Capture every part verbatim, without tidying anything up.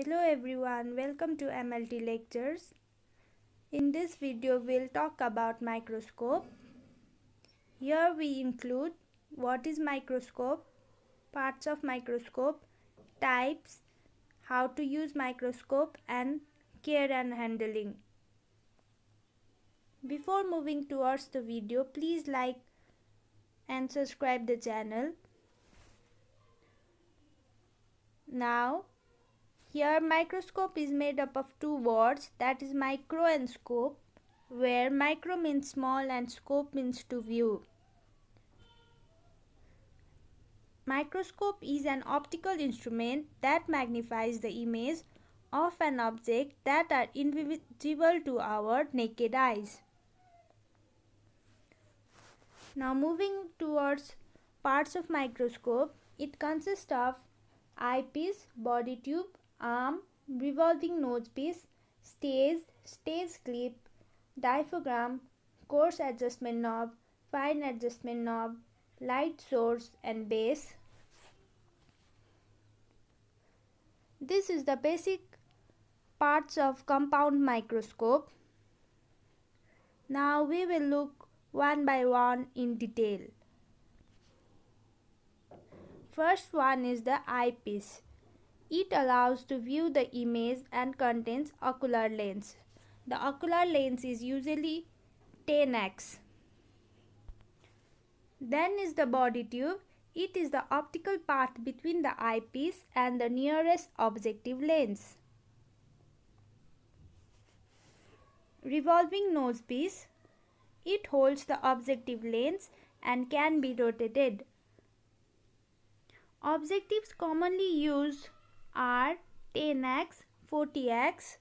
Hello everyone, welcome to M L T Lectures. In this video we'll talk about microscope. Here we include what is microscope, parts of microscope, types, how to use microscope and care and handling. Before moving towards the video, please like and subscribe the channel. Now, here microscope is made up of two words, that is micro and scope, where micro means small and scope means to view. Microscope is an optical instrument that magnifies the image of an object that are invisible to our naked eyes. Now moving towards parts of microscope, it consists of eyepiece, body tube, arm, revolving nosepiece, stage, stage clip, diaphragm, coarse adjustment knob, fine adjustment knob, light source and base. This is the basic parts of compound microscope. Now we will look one by one in detail. First one is the eyepiece. It allows to view the image and contains ocular lens. The ocular lens is usually ten X. Then is the body tube. It is the optical part between the eyepiece and the nearest objective lens. Revolving nosepiece. It holds the objective lens and can be rotated. Objectives commonly used are ten X, forty X,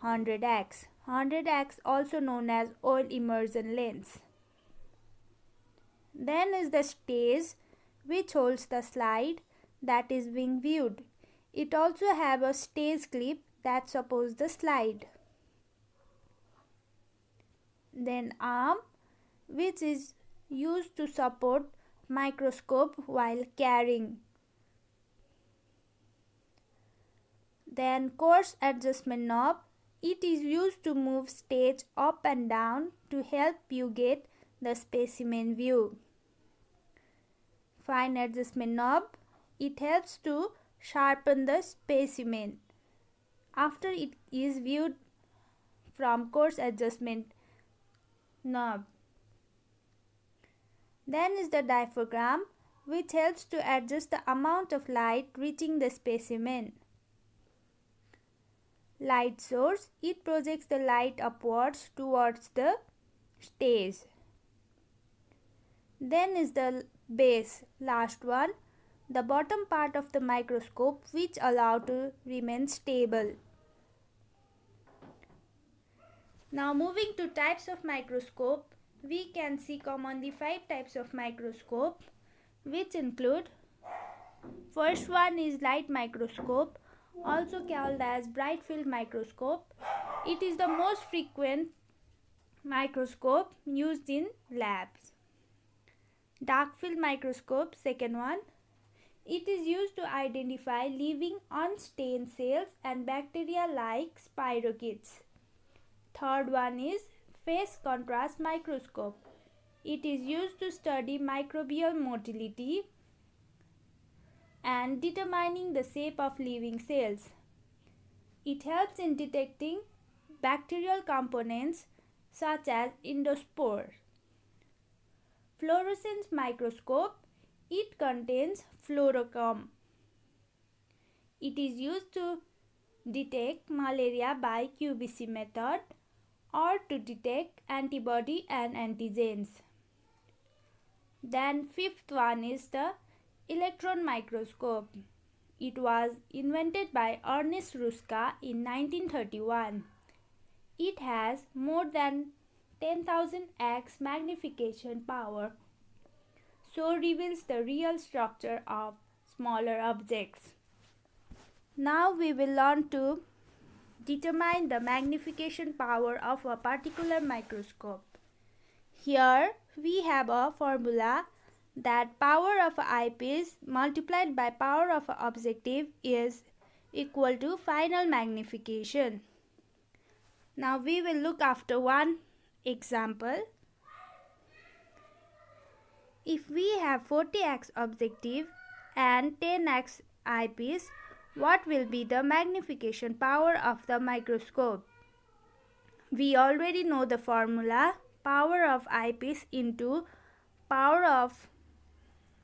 one hundred X. one hundred X also known as oil immersion lens. Then is the stage, which holds the slide that is being viewed. It also have a stage clip that supports the slide. Then arm, which is used to support microscope while carrying. Then coarse adjustment knob, it is used to move stage up and down to help you get the specimen view. Fine adjustment knob, it helps to sharpen the specimen after it is viewed from coarse adjustment knob. Then is the diaphragm, which helps to adjust the amount of light reaching the specimen. Light source, it projects the light upwards towards the stage. Then is the base, last one, the bottom part of the microscope which allow to remain stable. Now moving to types of microscope, we can see commonly five types of microscope, which include, first one is light microscope, also called as bright field microscope. It is the most frequent microscope used in labs. Dark field microscope, second one. It is used to identify living unstained cells and bacteria like spirochetes. Third one is phase contrast microscope. It is used to study microbial motility and determining the shape of living cells. It helps in detecting bacterial components such as endospores. Fluorescence microscope. It contains fluorochrome. It is used to detect malaria by Q B C method or to detect antibody and antigens. Then fifth one is the electron microscope. It was invented by Ernest Ruska in nineteen thirty-one. It has more than ten thousand X magnification power, so reveals the real structure of smaller objects. Now we will learn to determine the magnification power of a particular microscope. Here we have a formula that power of an eyepiece multiplied by power of an objective is equal to final magnification. Now we will look after one example. If we have forty x objective and ten x eyepiece, what will be the magnification power of the microscope? We already know the formula: power of eyepiece into power of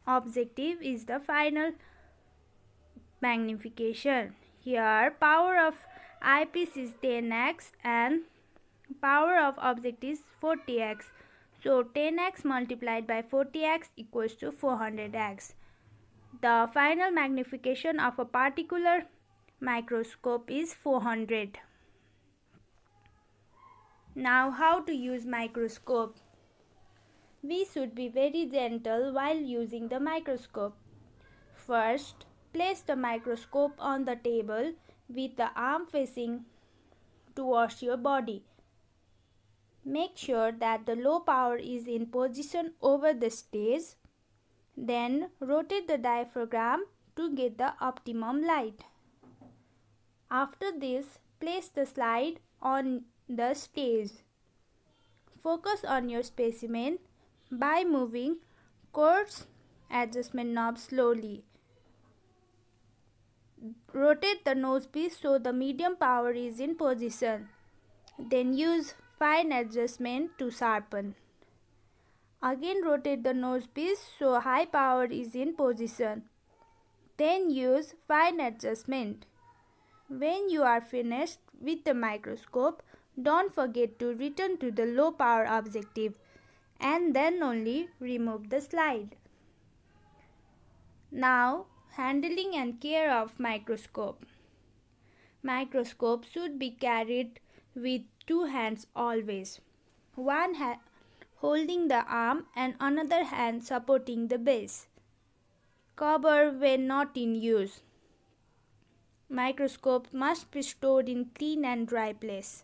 objective is the final magnification. Here power of eyepiece is ten x and power of object is forty x. So ten x multiplied by forty x equals to four hundred x. The final magnification of a particular microscope is four hundred. Now, how to use microscope? We should be very gentle while using the microscope. First, place the microscope on the table with the arm facing towards your body. Make sure that the low power is in position over the stage. Then rotate the diaphragm to get the optimum light. After this, place the slide on the stage. Focus on your specimen by moving coarse adjustment knob slowly. Rotate the nosepiece so the medium power is in position. Then use fine adjustment to sharpen. Again rotate the nosepiece so high power is in position. Then use fine adjustment. When you are finished with the microscope, don't forget to return to the low power objective and then only remove the slide. Now, handling and care of microscope. Microscope should be carried with two hands always. One hand holding the arm and another hand supporting the base. Cover when not in use. Microscope must be stored in clean and dry place.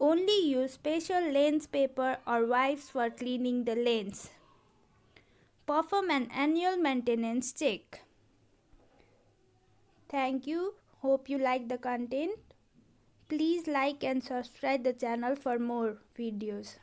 Only use special lens paper or wipes for cleaning the lens. Perform an annual maintenance check. Thank you. Hope you like the content. Please like and subscribe the channel for more videos.